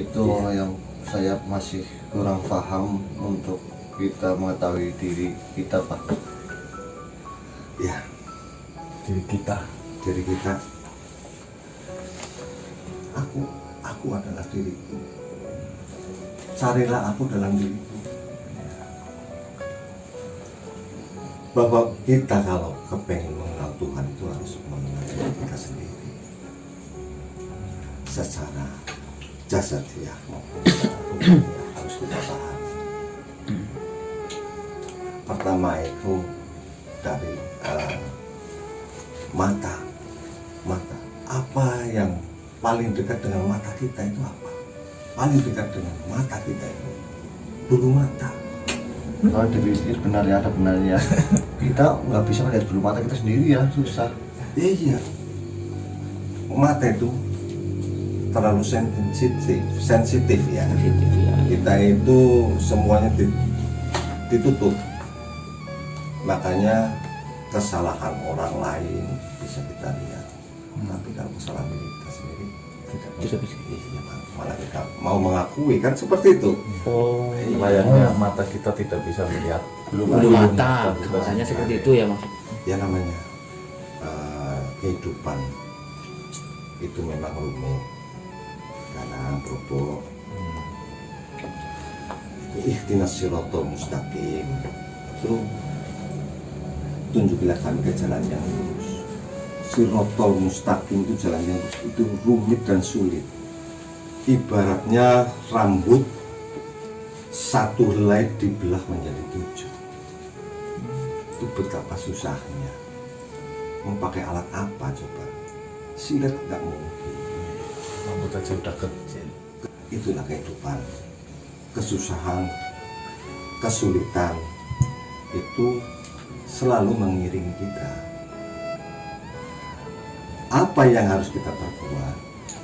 itu yang saya masih kurang paham untuk kita mengetahui diri kita, Pak. Ya, diri kita. Aku adalah diriku. Carilah aku dalam diriku. Bahwa kita kalau kepengen mengenal Tuhan itu harus mengenal diri kita sendiri secara jasadiah maupun harus kita paham. Pertama itu dari mata. Apa yang paling dekat dengan mata kita itu apa? Paling dekat dengan mata kita itu bulu mata. Kalau dipikir benar ya, ada benarnya. Kita nggak bisa melihat bulu mata kita sendiri ya, susah. Iya. Mata itu terlalu sensitif ya. Kita itu semuanya ditutup. Makanya kesalahan orang lain bisa kita lihat, tapi kalau kesalahan kita sendiri tidak bisa. Malah kita mau mengakui kan seperti itu. Oh, layaknya mata kita tidak bisa melihat bulu mata. Makanya seperti itu ya, Mas. Ya namanya kehidupan itu memang rumit, karena berubah. Ikhtinas sirotol mustaqim itu tunjukilah kami ke jalan yang lurus. Sirotol mustaqim itu jalan yang lurus, itu rumit dan sulit. Ibaratnya rambut satu helai dibelah menjadi 7. Itu betapa susahnya. Mau pakai alat apa coba? Silet nggak mungkin. Rambut aja udah kecil. Itulah kehidupan. Kesusahan, kesulitan itu selalu mengiringi kita. Apa yang harus kita perbuat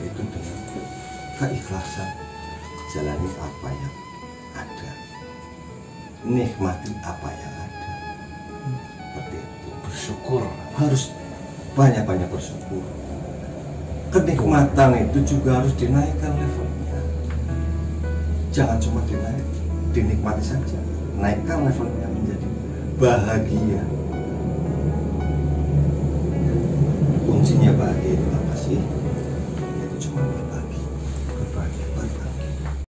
itu dengan keikhlasan, jalani apa yang ada, nikmati apa yang ada. Seperti itu. Bersyukur, harus banyak-banyak bersyukur. Kenikmatan itu juga harus dinaikkan levelnya. Jangan cuma dinikmati saja, naikkan levelnya menjadi bahagia. Kuncinya bahagia itu apa sih?